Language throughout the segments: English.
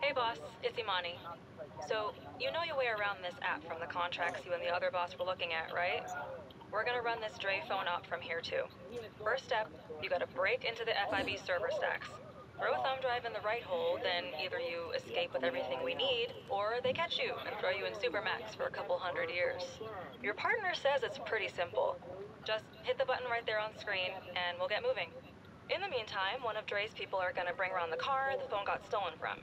Hey boss, it's Imani. So, you know your way around this app from the contracts you and the other boss were looking at, right? We're gonna run this Dre phone op from here too. First step, you gotta break into the FIB server stacks. Throw a thumb drive in the right hole, then either you escape with everything we need, or they catch you and throw you in Supermax for a couple hundred years. Your partner says it's pretty simple. Just hit the button right there on screen, and we'll get moving. In the meantime, one of Dre's people are gonna bring around the car the phone got stolen from.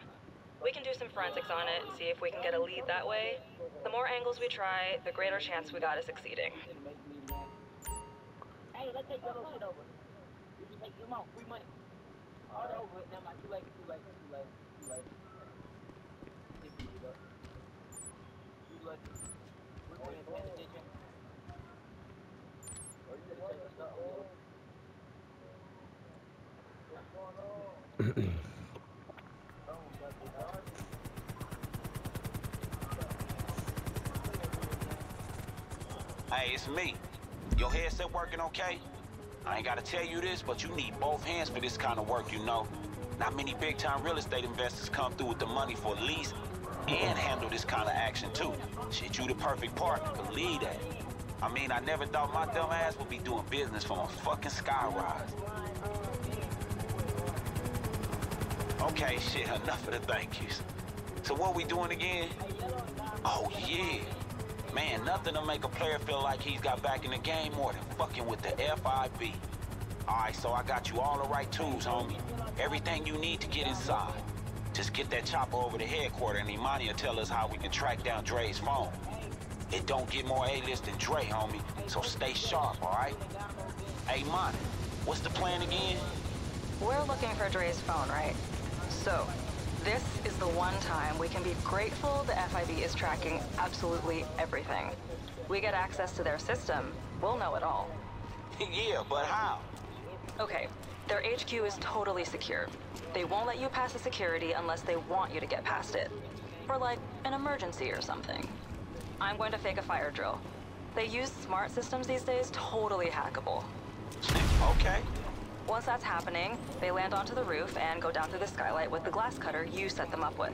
We can do some forensics on it and see if we can get a lead that way. The more angles we try, the greater chance we got of succeeding. Hey, let's take the little shit over. Like, come on, we might. All over it now, like, too late. We're going to pay attention. What's going on? Hey, it's me. Your headset working okay? I ain't gotta tell you this, but you need both hands for this kind of work, you know. Not many big-time real estate investors come through with the money for a lease and handle this kind of action, too. Shit, you the perfect partner, believe that. I mean, I never thought my dumb ass would be doing business from a fucking skyrise. Okay, shit, enough of the thank yous. So what we doing again? Oh, yeah. Man, nothing to make a player feel like he's got back in the game more than fucking with the FIB. Alright, so I got you all the right tools, homie. Everything you need to get inside. Just get that chopper over to headquarters and Imani will tell us how we can track down Dre's phone. It don't get more A-list than Dre, homie, so stay sharp, alright? Hey, Imani, what's the plan again? We're looking for Dre's phone, right? So, this is the one time we can be grateful the FIB is tracking absolutely everything. We get access to their system, we'll know it all. Yeah, but how? Okay, their HQ is totally secure. They won't let you pass the security unless they want you to get past it. Or like an emergency or something. I'm going to fake a fire drill. They use smart systems these days, totally hackable. Okay. Once that's happening, they land onto the roof and go down through the skylight with the glass cutter you set them up with.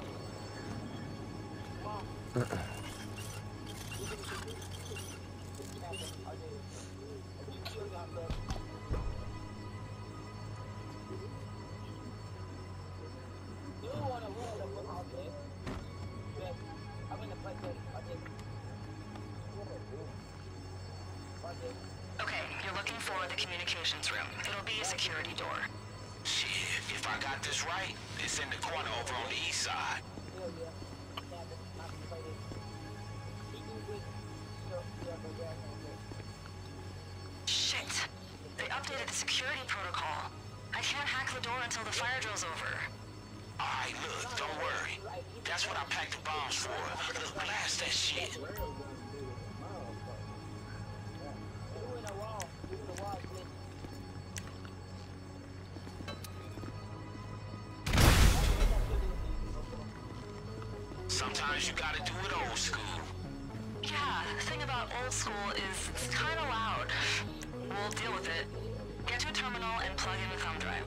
Okay, you're looking for the communications room. It'll be a security door. Shit, if I got this right, it's in the corner over on the east side. Shit, they updated the security protocol. I can't hack the door until the fire drill's over. Alright, look, don't worry. That's what I packed the bombs for. Look, blast that shit. Sometimes you gotta do it old school. Yeah, the thing about old school is it's kinda loud. We'll deal with it. Get to a terminal and plug in the thumb drive.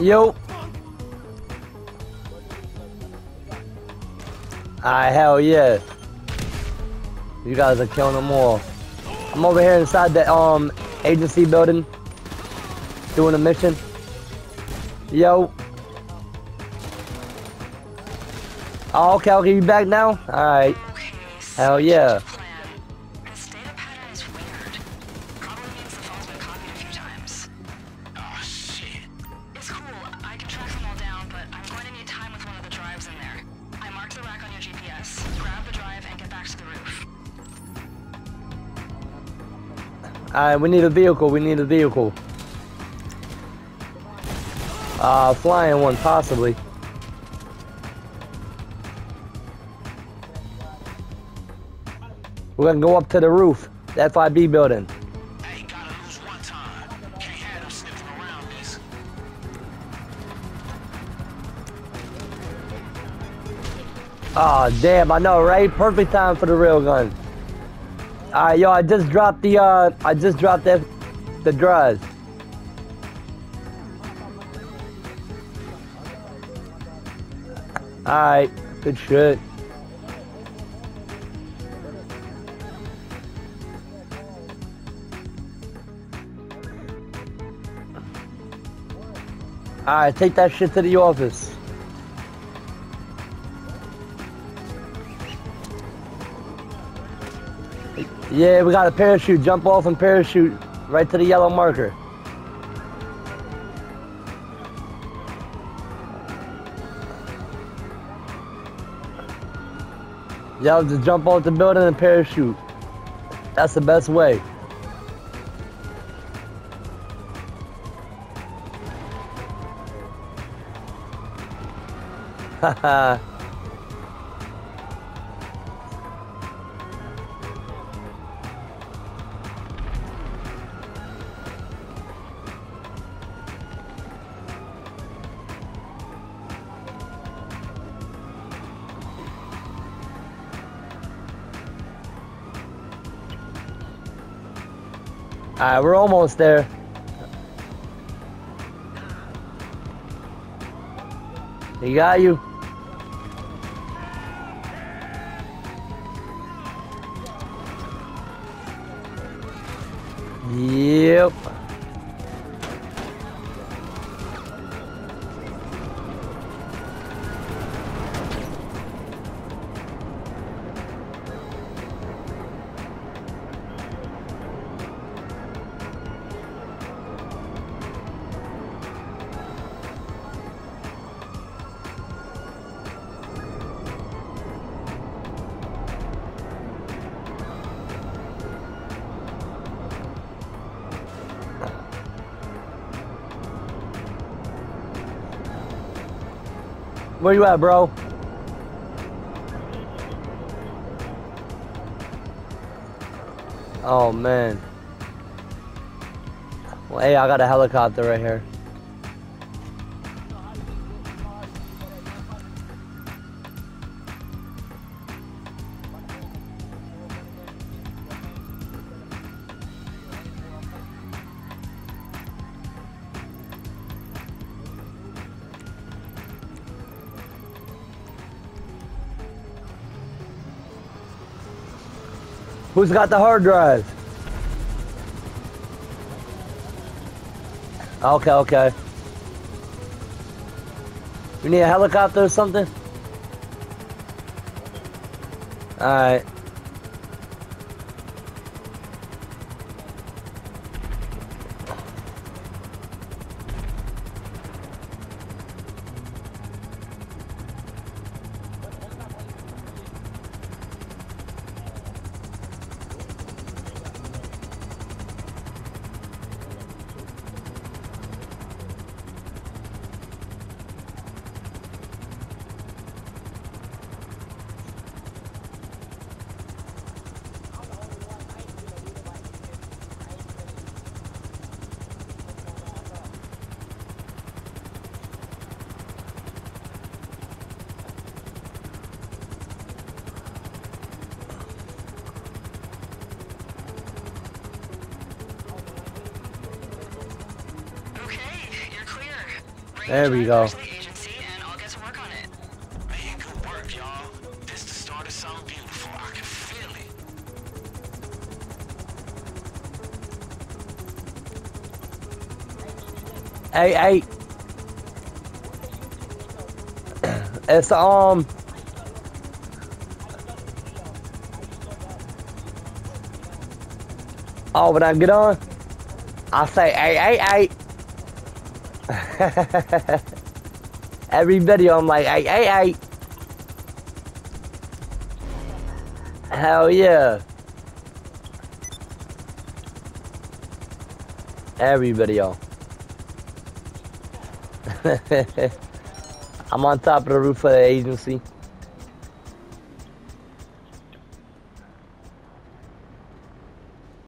Yo. Alright, hell yeah. You guys are killing them all. I'm over here inside the agency building. Doing a mission. Yo. Oh, okay, I'll get you back now? Alright. Hell yeah. Alright, we need a vehicle, we need a vehicle. Flying one, possibly. We're gonna go up to the roof, the FIB building. Hey, gotta lose one time. Can't have them sniffing around this. Oh, damn, I know, right? Perfect time for the railgun. Alright, yo, I just dropped the drugs. Alright, good shit. Alright, take that shit to the office. Yeah, we got a parachute. Jump off and parachute right to the yellow marker. Y'all just jump off the building and parachute. That's the best way. Haha. Alright, we're almost there. He got you. Yep. Where you at, bro? Oh, man. Well, hey, I got a helicopter right here. Who's got the hard drive? Okay, okay. You need a helicopter or something? Alright. There we go. Hey, it's oh, when I get on, I say hey. Every video I'm like hey. Hell yeah. Every video. I'm on top of the roof of the agency.